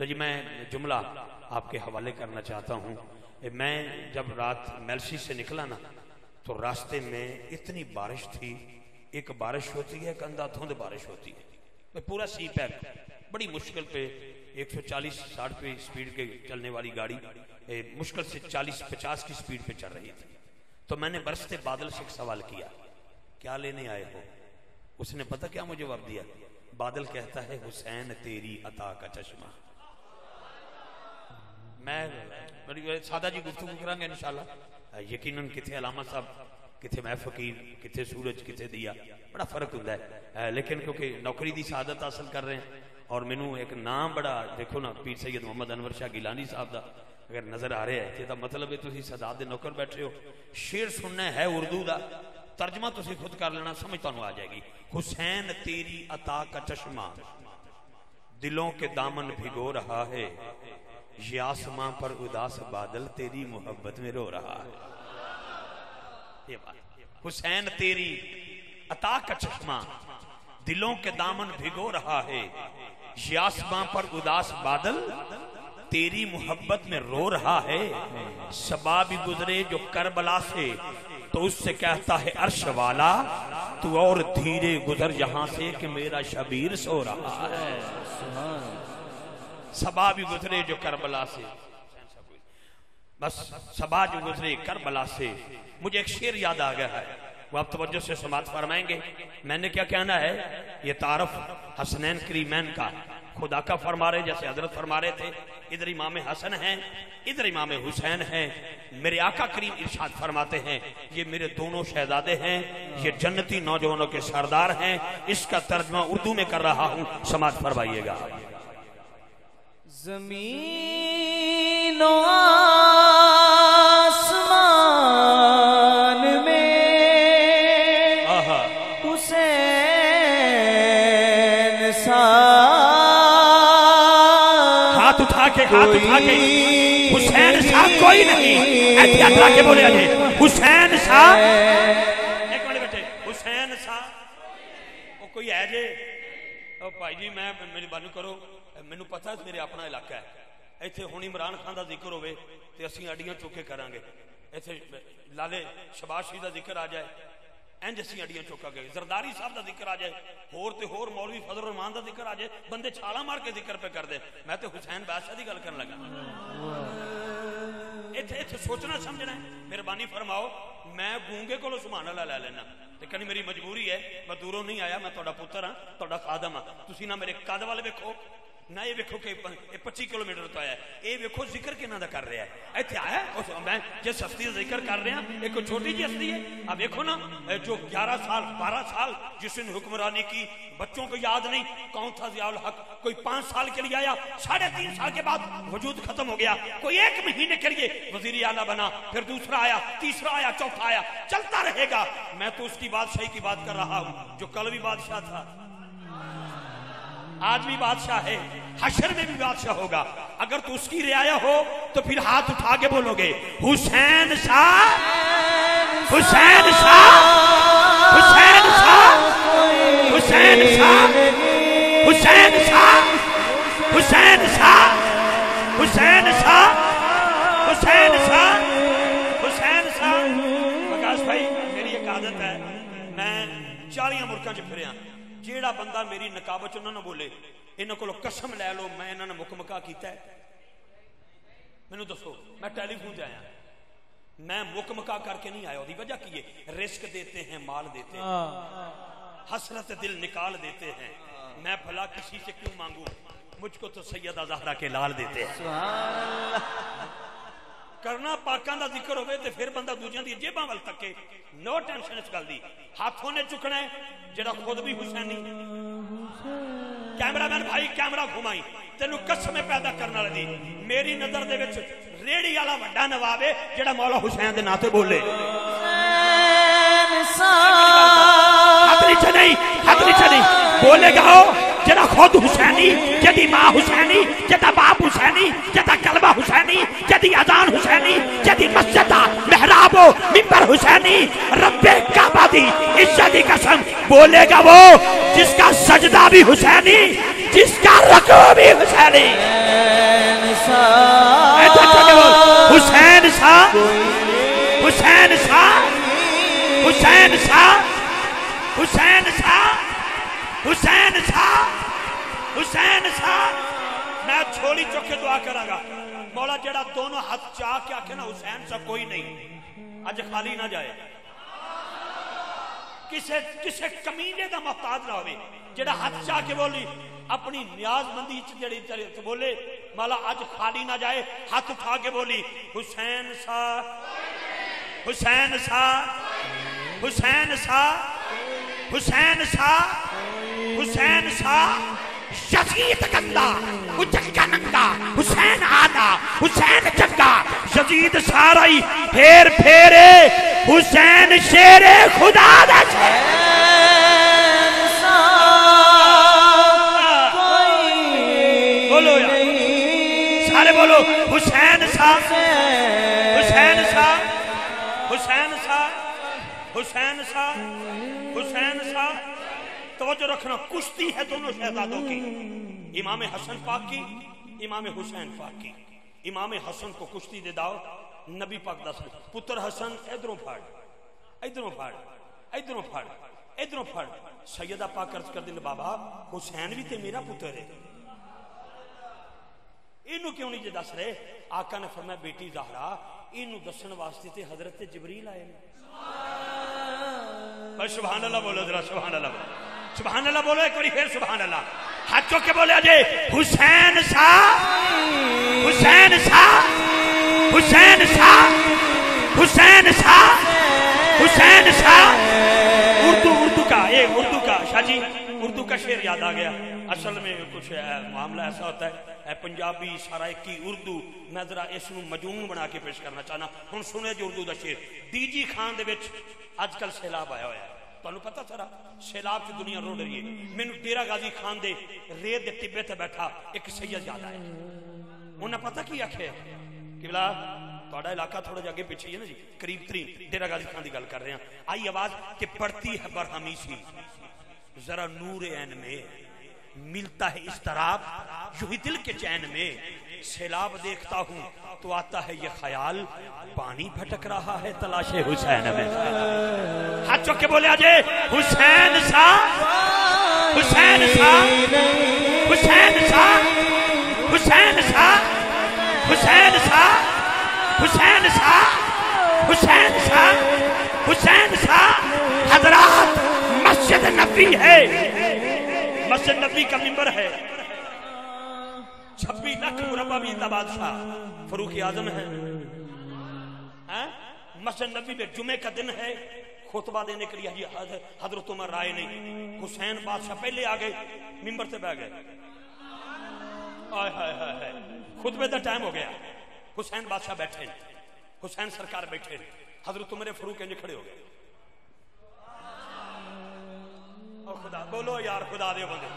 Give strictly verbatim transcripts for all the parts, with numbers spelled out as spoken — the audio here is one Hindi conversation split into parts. तो जी मैं जुमला आपके हवाले करना चाहता हूँ। मैं जब रात मेलसी से निकला ना तो रास्ते में इतनी बारिश थी, एक बारिश होती है एक अंधा धुंध बारिश होती है, तो पूरा सी पैक बड़ी मुश्किल पे एक सौ चालीस साठ पे स्पीड के चलने वाली गाड़ी ए, मुश्किल से चालीस पचास की स्पीड पे चल रही थी। तो मैंने बरसते बादल से एक सवाल किया, क्या लेने आए हो? उसने पता क्या मुझे जवाब दिया? बादल कहता है हुसैन तेरी अता का चश्मा। मैं सादा जी गुफ्तगू करांगे इंशाल्लाह, यकीनन किथे अलामा साहब, किथे मैं फकीर, किथे सूरज, किथे दिया, बड़ा फर्क होता है। लेकिन क्योंकि नौकरी की शहादत हासिल कर रहे हैं और मैनू एक नाम बड़ा देखो ना पीर सैयद मोहम्मद अनवर शाह गिलानी साहब का अगर नजर आ रहा है तो मतलब है तुसी सदा दे नौकर बैठे हो। शेर सुनना है उर्दू का, तर्जमा तुसी खुद कर लेना, समझ तुहानू आ जाएगी। हुसैन तेरी अता का चश्मा दिलों के दामन भिगो रहा है, ये आसमां पर उदास बादल तेरी मोहब्बत में रो रहा है। ये बात हुसैन तेरी अता का चश्मा दिलों के दामन भिगो रहा है, ये आसमां पर उदास बादल तेरी मोहब्बत में रो रहा है। सबा भी गुजरे जो करबला से तो उससे कहता है अर्श वाला तू और धीरे गुजर यहाँ से कि मेरा शबीर सो रहा है। सबा भी गुजरे जो करबला से, बस सबा जो गुजरे करबला से। मुझे एक शेर याद आ गया है, वो आप तवज्जो से समात फरमाएंगे। मैंने क्या कहना है, ये तारफ हसनैन करीमैन का खुदा का फरमा रहे, जैसे हजरत फरमा रहे थे इधर इमाम हसन हैं इधर इमाम हुसैन हैं। मेरे आका करीम इरशाद फरमाते हैं ये मेरे दोनों शहजादे हैं, ये जन्नती नौजवानों के सरदार हैं। इसका तर्जमा उर्दू में कर रहा हूँ, समात फरमाइएगा। जमीन हाथ उठा के हुसैन शाह कोई नहीं, ऐसे उठा के बोले अजय हुसैन शाह। एक मिनट बेटे, हुसैन शाह वो कोई है जे? ओ भाई जी मैं मेरी बानू करो, मैनू पता मेरे अपना इलाका है, इतने हूँ इमरान खान का जिक्र होवे तो असीं अड्डियां चौके करांगे, इतने लाले शबाशी का जिक्र आ जाए इंज असीं अड्डियां चौका गए, जरदारी साहब का जिक्र आ जाए, होर तो होर मौलवी फजल रहमान का जिक्र आ जाए, बंदे छाला मार के जिक्र पे कर दे। मैं तो हुसैन बादशाह की गल कर लगा, इत्थे इत्थे सोचना समझना है। मेहरबानी फरमाओ, मैं गूंगे कोलो सुभान अल्लाह लै लेना, लेकिन मेरी मजबूरी है, मैं दूरों नहीं आया, मैं तुहाडा पुत्र हां, तुहाडा खादम हां। तुसीं ना मेरे कद वाले वेखो ना ये वेखो कि पच्चीस किलोमीटर तो आया, ये वेखो जिक्र कि इन्हां दा कर रहा है, इत्थे आया उस मैं जिस हस्ती का जिक्र कर रहा एक कोई छोटी जी हस्ती है। अब देखो ना जो ग्यारह साल बारह साल जिसने हुक्मरानी की, बच्चों को याद नहीं कौन था जियाउल हक, कोई पांच साल के लिए आया, साढ़े तीन साल के बाद वजूद खत्म हो गया, कोई एक महीने के लिए वजीर आला बना, फिर दूसरा आया, तीसरा आया, चौथा आया, चलता रहेगा। मैं तो उसकी बादशाही की बात कर रहा हूँ जो कल भी बादशाह था, आज भी बादशाह है, हशर में भी बादशाह होगा। अगर तू उसकी रियाया हो तो फिर हाथ उठा के बोलोगे हुसैन शाह, हुसैन शाह, हुसैन शाह, हुसैन शाह, हुसैन शाह, हुसैन शाह, हुसैन शाह, हुसैन शाह, हुसैन शाह। प्रकाश भाई मेरी एक आदत है, मैं चालियां मुल्कों च फिरिया, जेड़ा बंदा मेरी नकाब च उन्होंने बोले इन्होंने को कसम लै लो मैं इन्होंने मुक मका किया। मैनू दसो मैं टेलीफोन से आया, मैं मुक मका करके नहीं आया, वजह की है रिस्क देते हैं, माल देते हैं, हसरत दिल निकाल देते हैं, मैं भला किसी से क्यों मांगू, मुझको तो सैयदा ज़हरा के लाल देते हैं। करना पाकों का जिक्र होवे तो फिर बंदा दूसरों की जेबां वाल तके, नो टेंशन इस गल दी। हाथों ने चुकना है जेड़ा खुद भी हुसैनी। कैमरामैन भाई कैमरा घुमाई, तेन कसमें पैदा करने वाली मेरी नजर दे विच रेड़ी वाला वड्डा नवाब है जेड़ा मौला हुसैन दे नाते बोले। हाथ नीचे नहीं, हाथ नीचे नहीं, बोलेगा जेड़ा खुद हुसैनी, जेदी मां हुसैनी, जेदा बाप हुसैनी, जेदा कलबा हुसैनी, जेदी अजान हुसैनी, जेदी मस्जिद मेहराब मिंबर हुसैनी, रब्बे काबा दी इज्जत दी कसम। बोलेगा वो जिसका सजदा भी हुसैनी, जिसका रकूअ भी हुसैनी। हुसैन शाह, हुसैन शाह, हुसैन शाह, हुसैन शाह, हुसैन शाह, हुसैन शाह। मैं छोड़ी चौके दुआ करागा मौला जेड़ा दोनों हाथ चाह के आखे ना हुसैन सा कोई नहीं अज खाली ना जाए, किसे किसे कमीने का मोहताज ना होवे। जेड़ा हाथ चाह के बोली अपनी न्याजमंदी जेड़ी बोले माला आज खाली ना जाए। हाथ उठा के बोली हुसैन सा, हुसैन सा, हुसैन सा, हुसैन सा, हुसैन सा। यजीद गंदा उचक्का नंदा हुसैन आदा हुसैन चंदा यजीद सारा ही फेर फेरे हुसैन शेरे खुदा दा बोलो सारे बोलो हुसैन साहब, हुसैन साहब, हुसैन साहब, हुसैन साहब, हुसैन साहब। तवज्जो रखना, कुश्ती है दोनों शहजादों की, इमाम हसन पाक की, इमाम हुसैन पाक की। इमाम हसन को कुश्ती दे दाओ, नबी पाक दस पुत्र हसन इधरों फाड़, इधरों फाड़, इधरों फाड़, इधरों फाड़। सैयदा पाक अर्ज कर दिन बाबा हुसैन भी ते मेरा पुत्र है, इनू क्यों नहीं जे दस रहे। आका ने फरमाया बेटी ज़हरा इनू दसन वास्ते ते हजरत जिबरील आए। सुभान अल्लाह बोलो जरा, सुभान अल्लाह बोलो, सुभान अल्लाह बोलो एक बारी फिर सुभान अल्लाह। हाथों के बोले अजय हुसैन शाह, हुसैन शाह, हुसैन शाह, हुसैन शाह, हुसैन शाह। उर्दू उर्दू का ये उर्दू का शाहजी उर्दू का शेर याद आ गया। असल में कुछ मामला ऐसा होता है पंजाबी सरायकी उर्दू मैं जरा इस मजमून बना के पेश करना चाहना। हम सुने जो उर्दू का शेर डीजी खान के अजकल सैलाब आया हुआ है, तुहानू पता सारा सैलाब च दुनिया रोड़ रही है। मैनू डेरा गाजी खान दे रेत दे टिब्बे ते बैठा एक सैयद याद आया। उन्हें पता की आख्या कि भला तुहाडा इलाका थोड़ा जिहा अगे पिछे ही है ना जी, करीब तरी डेरा गाजी खान की गल कर रहे हैं। आई आवाज कि पड़ती है बरहमी सी जरा नूर ऐन में, मिलता है इस तरफ यूं ही दिल के चैन में। सैलाब देखता हूँ तो आता है ये ख्याल, पानी भटक रहा है तलाशे हुसैन में। हाथ चौके बोले आजे हुसैन साहब, हुसैन साहब, हुसैन साहब, हुसैन साहब, हुसैन साहब, हुसैन साहब, हुसैन साहब, हुसैन साहब। हजरात मस्जिद नबी है, मस्जिद नबी का मिंबर है, छब्बीस लाख मुरब्बा भी बादशाह फरूक आजम है। मस्जिद नबी में जुमे का दिन है, खुतबा देने के लिए हजरत उमर आए नहीं, हुसैन बादशाह पहले आ गए, मिंबर से बह गए। हाय हाय हाय हाय, खुतबे का टाइम हो गया, हुसैन बादशाह बैठे, हुसैन सरकार बैठे, हजरत उमर फरूक इंज खड़े हो गए। खुदा बोलो यार, खुदा दे बंदे।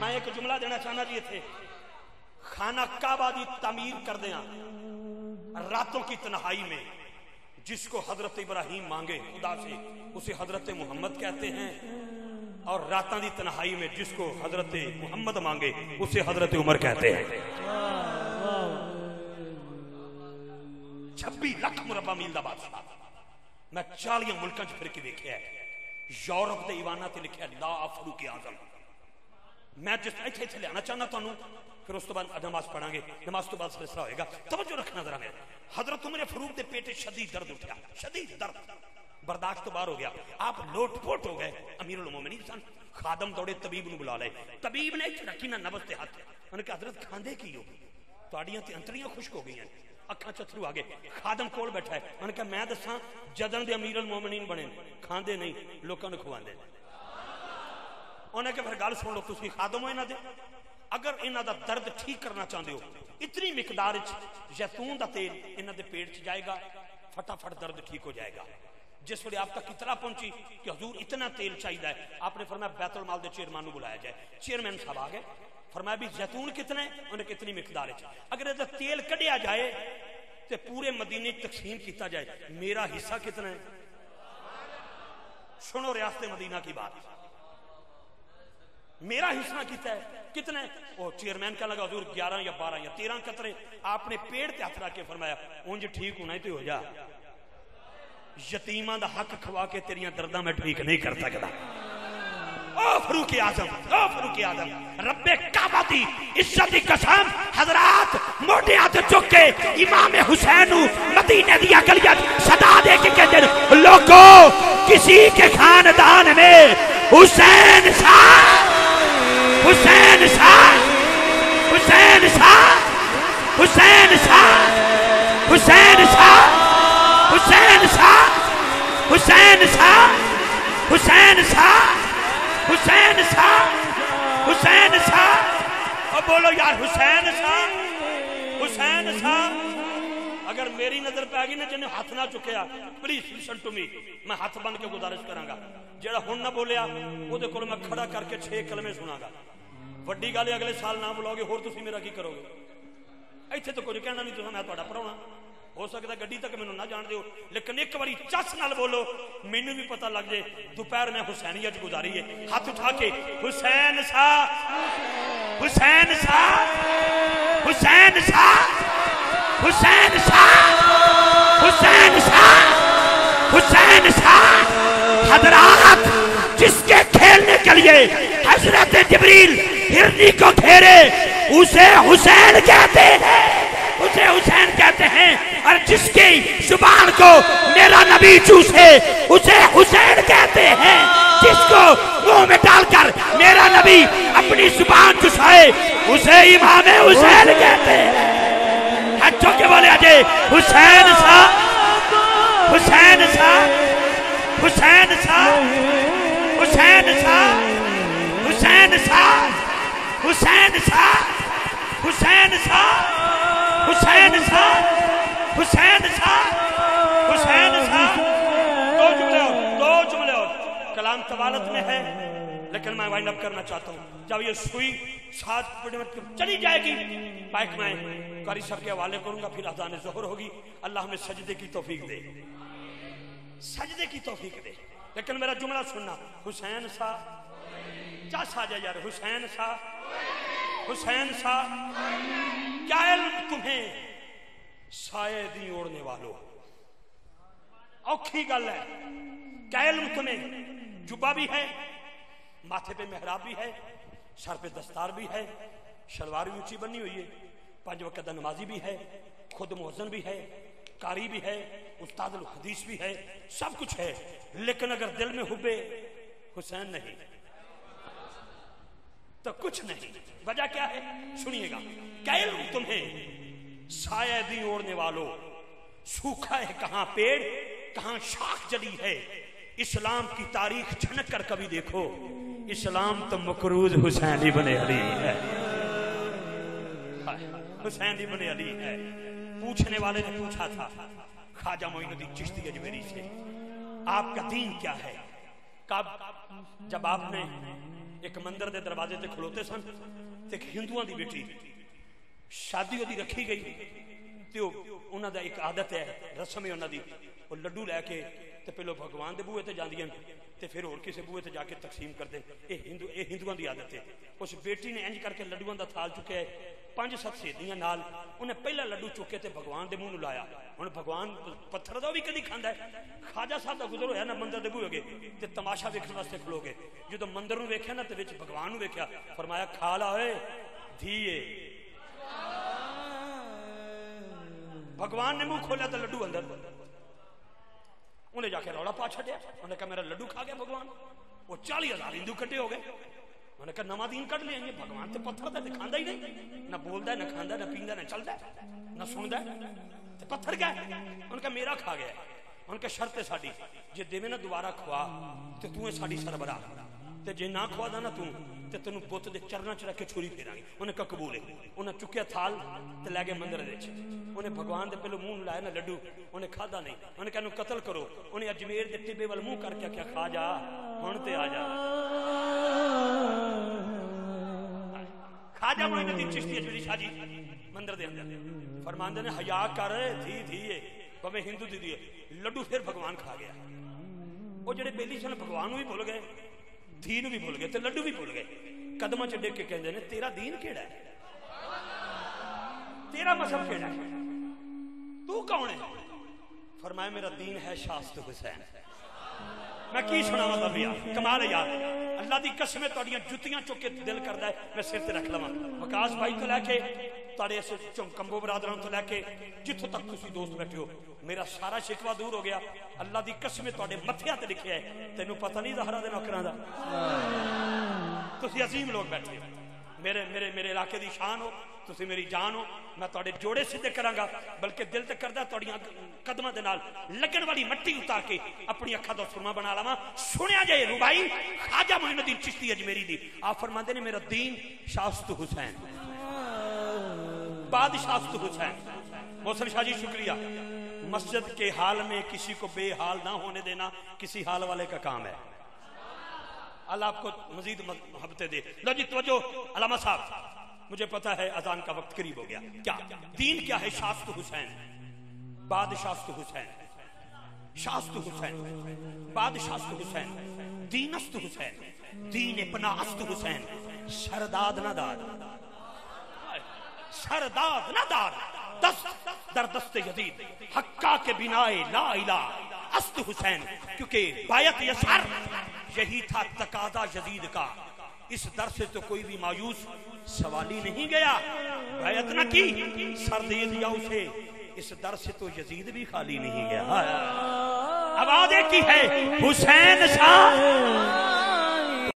मैं एक जुमला देना चाहना जी, इतने खाना काबा की तमीर कर दिया रातों की तन्हाई में, जिसको हजरत इब्राहिम मांगे खुदा से उसे हजरत मोहम्मद कहते हैं, और रातों की तन्हाई में जिसको हजरत मोहम्मद मांगे उसे हजरत उमर कहते हैं। छब्बीस लाख मुरब्बा मील का बादशाह मैं चालीस मुल्कों फिर के देखा है। यूरोप के ईवाना से लिखा ला फरूक आजम। मैं जिस इतने इतने लिया चाहना थानू, फिर उस तो बाद नमाज पढ़ांगे, नमाज तो बाद सिलसिला होएगा। तवज्जो रखना जरा, मेरा हजरत उमर फरूक के पेट शदीद दर्द उठा, शदीद दर्द बर्दाश्त तो बाहर हो गया। आप लोटपोट हो गए। अमीरुल मोमिनीन सन खादम दौड़े तबीब को बुला ले, तबीब ने रखी ना नब्ज़ ते हाथ, उन्होंने कहा हजरत खांदे की हो, तुहाडियां ते अंतड़ियां खुश्क हो गई, अखां च अथरू आ गए। खादम कोल बैठा है, उन्होंने कहा मैं दसां जदन दे अमीरुल मोमिनीन बने खांदे नहीं लोगों को खवांदे। उन्होंने कहा फिर गल सुन लो, तुसीं खादम हो इन्हां दे, अगर इन्हों का दर्द ठीक करना चाहते हो इतनी मिकदार जैतून का तेल इन्हों के पेट च जाएगा, फटाफट दर्द ठीक हो जाएगा। जिस वे आप तक इतना पहुंची कि हजूर इतना तेल चाहिए, आपने फरमाया बैतुल माल के चेयरमैन को बुलाया जाए। चेयरमैन साहब आ गए, फरमाया भी जैतून कितने, उन्हें कितनी मिकदार अगर इसका तेल कढ़िया जाए तो पूरे मदीने तकसीम किया जाए, मेरा हिस्सा कितना है। सुनो रियासत मदीना की बात, मेरा हिस्सा कितना है। कितने? ओ चेयरमैन का लगा हुजूर ग्यारह या बारह या तेरह कतरे। आपने पेड़ ते हथ रख के फरमाया उंज ठीक होना तो हो जा, यतीमां दा हक खवा के तेरियां दर्दां मैं ठीक नहीं कर सकता। फरूक आजम, ओ फरूक आजम, रब्बे काबा दी इज्जत दी कसम, हजरात मोटे हाथ चुक के इमाम हुसैन मदीने दी गलियां सदा दे के कहते हैं लोगो किसी के खानदान में हुसैन शाह, हुसैन शाह, हुसैन शाह, हुसैन शाह, हुसैन शाह, हुसैन शाह, हुसैन शाह, हुसैन शाह, हुसैन साहब, हुसैन साहब। अब बोलो यार हुसैन साहब, हुसैन साहब। अगर मेरी नजर पै गई ना जिन्हें हाथ ना चुकया, प्लीज लिसन टू मी, मैं हाथ बन के गुजारिश करांगा जेड़ा हुण ना बोलिया ओदे कोल मैं खड़ा करके छे कलमे सुनागा। वड्डी गल अगले साल ना बुलाओगे होर तुसीं मेरा की करोगे? इत्थे तो कुछ कहना नहीं, तुसीं मैं तुहाडा पराउणा, हो सकता गड्डी तक मैनू ना जान दो, लेकिन एक बार चस नाल बोलो मैनू भी पता लग जाए दोपहर में हुसैनियत गुजारी है। हाथ उठा के हुसैन साहब, हुसैन साहब, हुसैन साहब, हुसैन साहब, हुसैन साहब, हुसैन साहब। हजरात जिसके खेलने के लिए हजरत जिब्रील हिरनी को घेरे उसे हुसैन कहते हैं, उसे हुसैन कहते हैं। और जिसकी जुबान को मेरा नबी चूसे उसे हुसैन कहते हैं। जिसको मुंह में डालकर मेरा नबी अपनी जुबान चुसाए उसे इमाम हुसैन कहते हैं। हटो के बोले अजय हुसैन साहब, हुसैन साहब, हुसैन साहब, हुसैन साहब, हुसैन साहब, हुसैन साहब, हुसैन साहब, हुसैन साहब, हुसैन साहब, हुसैन साहब। दो जुमले और, दो जुमले और, कलाम तवालत में है लेकिन मैं वाइंड अप करना चाहता हूँ। जब ये सुई सात मिनट चली जाएगी बाइक में कारी साहब के हवाले करूंगा, फिर अज़ान ज़ोहर होगी। अल्लाह हमें सजदे की तौफीक दे, सजदे की तौफीक दे। लेकिन मेरा जुमला सुनना, हुसैन साहब क्या साजा यार, हुसैन साहब, हुसैन साहब। क्या इल्म तुम्हें साये दी ओढ़ने वालों, औखी गल है। क्या इल्म तुम्हें जुब्बा भी है, माथे पे मेहराब भी है, सर पे दस्तार भी है, शलवार भी ऊंची बनी हुई है, पांच वक्त नमाजी भी है, खुद मोहजन भी है, कारी भी है, उस्तादुल हदीस भी है, सब कुछ है। लेकिन अगर दिल में हुब्बे हुसैन नहीं तो कुछ नहीं। वजह क्या है सुनिएगा। कैलू तुम्हें साया दी ओढ़ने वालों, सूखा है कहां पेड़ कहां शाख जली है। इस्लाम की तारीख छनक कर कभी देखो, इस्लाम तो मकरूज हुसैनी बने अली है, हुसैनी बने अली है। पूछने वाले ने पूछा था ख्वाजा मोइनुद्दीन चिश्ती अजमेरी से, आपका दीन क्या है? कब? जब आपने एक मंदिर के दरवाजे से खलोते सन, एक हिंदुओं की बेटी शादी उहदी रखी गई तो उन्हों का एक आदत है, रस्म है उन्होंने, वो लड्डू लैके तो पहले भगवान के बूहे से जांदियां ते फिर होर किसी बूहे से जाके तकसीम करते। ये हिंदू ये हिंदुओं की आदत है। उस बेटी ने इंज करके लड्डुओं का थाल चुकया है, पांच सत सेदियां नाल उन्हें पहला लड्डू चुके तो भगवान के मूँह लाया। हुण भगवान पत्थर का भी कहीं खाता है। खाजा साहब का गुजर होया ना मंदिर के बूहे गए तो तमाशा देखने वास्ते खलो गए। जो मंदिर वेख्या ना तो भगवान वेख्या, फरमाया खा ला होए धीए। भगवान ने मुंह खोलिया तो लड्डू अंदर, उन्हें जाके रौला पा छड्या। उन्हें कहा मेरा लड्डू खा गया भगवान। वो चालीस हजार हिंदू कट्ठे हो गए। उन्हें कहा नवा दीन कट लेंगे। भगवान तो पत्थर का दिखाता ही नहीं, ना बोलता ना खाता ना पीता ना चलता ना सुनता, तो पत्थर क्या? उन्हें कहा मेरा खा गया। उन्हें कहा शर्त है साड़ी जे देवे ना दोबारा खुआ तो तू है साड़ी सरबराह, तो जे ना खुआ दा ना तू तो तेन बुत के चरणों च रख के छुरी फेरांगे। उन्हें कहा कबूल है। उन्हें चुकया थाल तो लै गए मंदिर। उन्हें भगवान के पहले मूँह लाया ना लड्डू, उन्हें खादा नहीं। उन्हें कहा कतल करो। उन्हें अजमेर के टिब्बे वाल मूँह करके क्या खा जा हुण ते आ जा। खाजा मोइनुद्दीन चिश्ती अजमेरी शाह जी मंदिर दे अंदर फरमांदे ने हया कर धी धी है भावे हिंदू दी दी। लड्डू फिर भगवान खा गया। वो जेडे बेली सन भगवान भी भूल गए, धीन भी भूल गए, तो लड्डू भी भूल गए। कदम च डिग के कहते हैं तेरा दीन केड़ा है, तेरा मजहब केड़ा है, तू कौन है? फरमाया मेरा दीन है शास्त्र हुसैन। मैं की सुनावा तबिया कमाल यार, अल्लाह की कसम तुहाड़ियां जुतियां चुक के दिल करता है मैं सिर से रख लवां। विकास भाई तो लैके कंबो बरादर तो लैके जिथों तक तुसीं दोस्त बैठे हो मेरा सारा शिकवा दूर हो गया। अल्लाह की कसम तुहाडे मत्थे ते लिखिया है, तेनू पता नहीं ज़हरा दे नौकरां दा, तुसीं अजीम लोग बैठे हो, मेरे मेरे मेरे इलाके की शान हो, तुसीं मेरी जान हो। मैं तुहाडे जोड़े सीधे करांगा, बल्कि दिल ते करदा तुहाडीआं कदमां दे नाल लगण वाली मिट्टी उतार के अपनी अखां दा सुरमा बना लवां। सुनिया जे रुबाई खाजा मुइनुद्दीन चिश्ती अजमेरी दी, आप फरमांदे ने मेरा दीन शाहस्तु हुसैन, बादशाहस्तु हुसैन। मोहसिन शाह जी शुक्रिया। मस्जिद के हाल में किसी को बेहाल ना होने देना किसी हाल वाले का काम है। अल्लाह आपको मजीद हफ्ते दे। लो जी तवज्जो अल्लामा साहब, मुझे पता है अजान का वक्त करीब हो गया। क्या दीन क्या है? शाहस्तु हुसैन, बादशाहस्तु हुसैन, शाहस्तु हुसैन, बादशाहस्तु हुसैन, दीनस्तु हुसैन, दीन पनाहस्तु हुसैन, सरदाद ना दाद, सरदाद ना दार, दस्त दर दस्त यजीद, हक्का के बिनाए ला इला अस्त हुसैन, क्योंकि बायत यसार यही था तकादा यजीद का। इस दर से तो कोई भी मायूस सवाली नहीं गया, बायत न की सर दे दिया उसे, इस दर से तो यजीद भी खाली नहीं गया। आवाज एक ही है, हुसैन शाह।